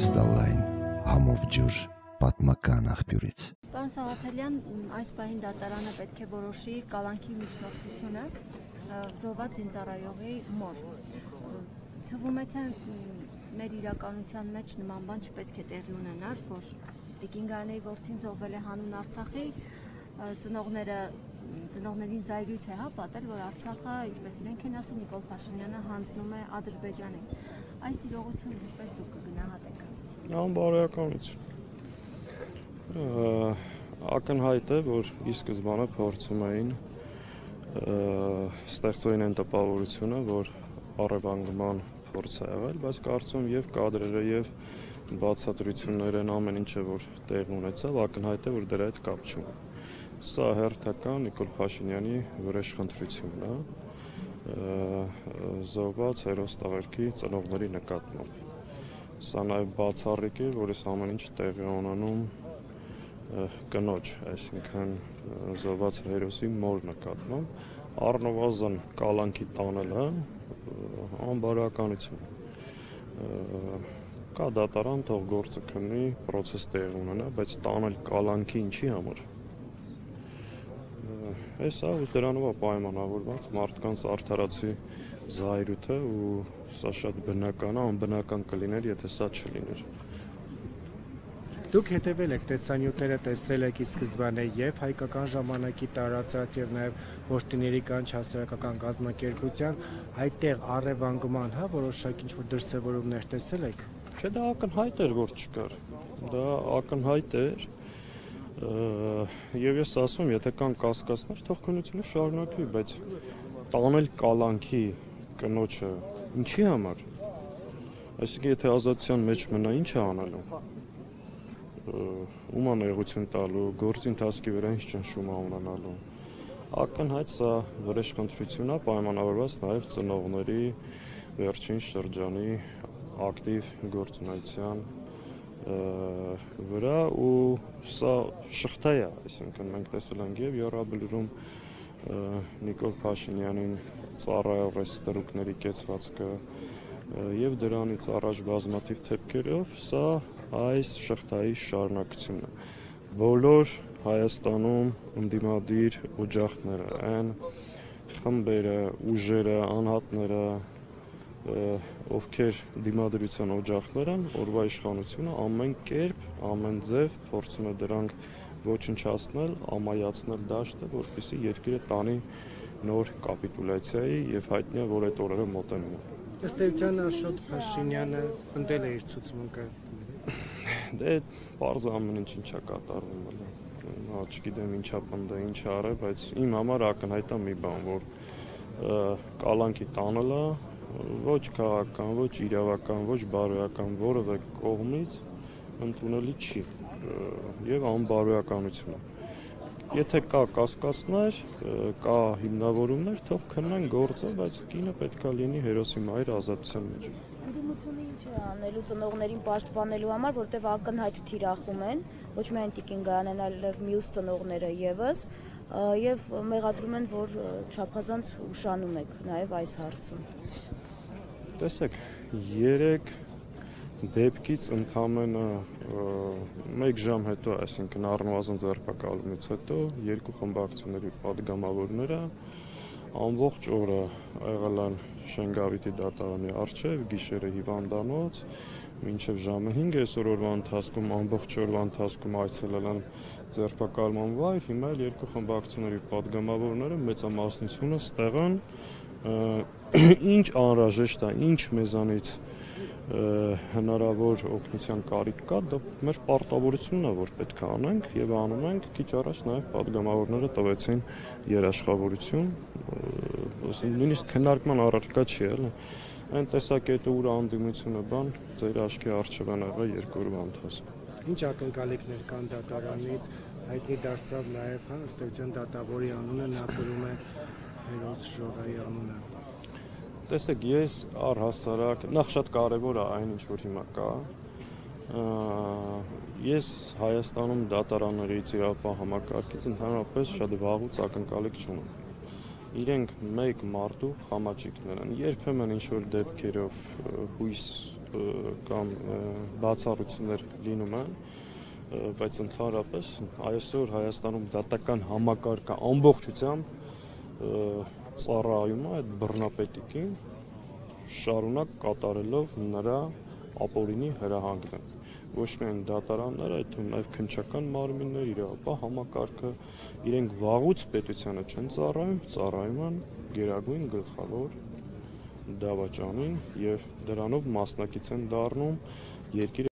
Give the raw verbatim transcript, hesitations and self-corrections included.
կրիստալային համով ջուր պատմական աղբյուրից։ Պարոն Սաղաթելյան, այս պահին դատարանը պետք է որոշի կալանքի միջնորդությունը զոհված զինծառայողի մոտ։ Թվում է թե մեր իրականության մեջ նման բան չպետք է տեղի ունենար, որ Տիկինգայանեի որդին զոհվել է հանուն Արցախի, ծնողները ծնողներին զայրույթ է հա պատել, որ Արցախը, ինչպես իրենք են ասում, Նիկոլ Փաշինյանը հանձնում է Ադրբեջանին։ Այս իրողությունը ինչպես դուք կգնահատեք։ Անբարոյականից։ Ակնհայտ է, որ ի սկզբանե փորձում էին ստեղծային են տպավորությունը, որ առևանգման փորձ է եղել, բայց կարծում եմ եւ կադրերը եւ բացատրություններն ամեն ինչը, որ տեղ ունեցավ, ակնհայտ է, որ դրա հետ կապ չունի։ Սա հերթական Նիկոլ Փաշինյանի վրեժխնդրությունն է զոհված հերոս տղերքի ծնողների նկատմամբ։ Սա նաև բացառիկ է, որ այս ամեն ինչ տեղի է ունենում կնոջ, այսինքն զոհված հերոսի մոր նկատմամբ, առնվազն կալանքի տանելը անբարոյականություն։ Կա դատարան, թող գործը քննի, պրոցես տեղի ունենա, բայց տանել կալանքի ինչի համար։ Այս այս դրանով պայմանավորված մարդկանց արդարացի զայրույթը ու սա շատ բնական է, անբնական կլիներ, եթե սա չլիներ։ Դուք հետևել եք, տեսանյութները տեսել եք ի սկզբանե և հայկական ժամանակի տարածած և նաև հորտիների կանչ հասարակական կազմակերպության, այդտեղ առևանգման հա որոշակ ինչ որ դրսևորումներ տեսել եք։ Չէ, դա ակնհայտ էր, որ չկար։ Դա ակնհայտ էր։ Եվ ես ասում, եթե կան կասկածներ, թող քննությունը շարունակվի, բայց տանել կալանքի կնոջը ինչի համար, այսինքն եթե ազատության մեջ մնա, ինչ է անելու, ում անեղություն տալու, գործընթացի վրա ինչ ճնշում է ունենալու, ակնհայտ սա վրեժխնդրություն է, պայմանավորված նաև ծնողների վերջին շրջանի ակտիվ գործունեության վրա ու սա շղթա է, այսինքն մենք տեսել ենք եւ Եռաբլուրում Նիկոլ Փաշինյանին ծառայողի ստրուկների կեցվածքը եւ դրանից առաջ բազմաթիվ թեփքերով սա այս շղթայի շարունակությունն է։ Բոլոր Հայաստանում ընդդիմադիր օջախները, այն խմբերը, ուժերը, անհատները, ովքեր դիմադրության օջախներ են, օրվա իշխանությունը ամեն կերպ, ամեն ձև փորձում է դրանք ոչնչացնել, ամայացնել դաշտը, որպեսզի երկիրը տանի նոր կապիտուլյացիայի եւ հայտնի է, որ այդ օրերը մոտենում են։ Ըստ էության Աշոտ Փաշինյանը ընդել է իր ցուցմունքը։ Դե բարձ ամեն ինչ ինչա կատարվում հələ։ Նա չգիտեմ ինչա պնդը, ինչ արել, բայց իմ համար ակնհայտ է մի բան, որ կալանքի տանելը ոչ քաղաքական, ոչ իրավական, ոչ բարոյական որևէ կողմից ընդունելի չի եւ անբարոյականություն է։ Եթե կա կասկածներ, կա հիմնավորումներ, թող քննեն գործը, բայց կինը պետք է լինի հերոսի մայր ազատության մեջ։ Ընդդիմությունը ինչ է անելու ծնողներին պաշտպանելու համար, որտեղ ակնհայտ թիրախում են, ոչ միայն Տիկինգայանն, այլև մյուս ծնողները եւս, եւ մեղադրում են, որ չափազանց ուշանում եք նաեւ այս հարցում։ Տեսեք, երեք դեպքից ընդամենը մեկ ժամ հետո, այսինքն առնվազն ձերբակալումից հետո, երկու խմբակցությունների պատգամավորները ամբողջ օրը եղել են Շենգավիտի դատարանի առջև, գիշերը հիվանդանոց, մինչև ժամը հինգ, այսօր օրվա ընթացքում, ամբողջ օրվա ընթացքում այցելել են ձերբակալման վայր, հիմա էլ երկու խմբակցությունների պատգամավորները մեծամասնությունը ստեղ են, ինչ անհրաժեշտ է, ինչ մեզանից հնարավոր օգնության կարիք կա, դա մեր պարտավորությունն է, որ պետք է անենք եւ անում ենք, քիչ առաջ նաեւ պատգամավորները տվեցին երաշխավորություն, նույնիսկ քննարկման առարկա չի էլ, այն տեսակետը, ուր անդիմությունը բան ձեր աչքի առջև է եղել երկու օրվա ընթացքում։ Ինչ ակնկալիքներ կան դատարանից, հայտնի դարձավ նաեւ հաստատության դատավորի անունը, նա գրում է հերոս Ժողայի անունը։ Տեսեք, ես առհասարակ, նախ շատ կարևոր է այն ինչ որ հիմա կա։ Ես Հայաստանում դատարաններից իրավապահ համակարգից ընդհանրապես շատ վաղուց ակնկալիք չունեմ։ Իրենք մեկ մարդու խամաճիկներ են, երբեմն ինչ որ դեպքերով հույս կամ բացառություններ լինում են, բայց ընդհանրապես այսօր Հայաստանում դատական համակարգը ամբողջությամբ ծառայում է այդ բռնապետիկին, շարունակ կատարելով նրա ապօրինի հրահանգը։ Ոչ միայն դատարանները, այդ թվում նաև քննչական մարմինները, իրավապահ համակարգը, իրենք վաղուց պետությանը չեն ծառայում, ծառայում են գերագույն գլխավոր դավաճանին եւ դրանով մասնակից են դառնում երկիրը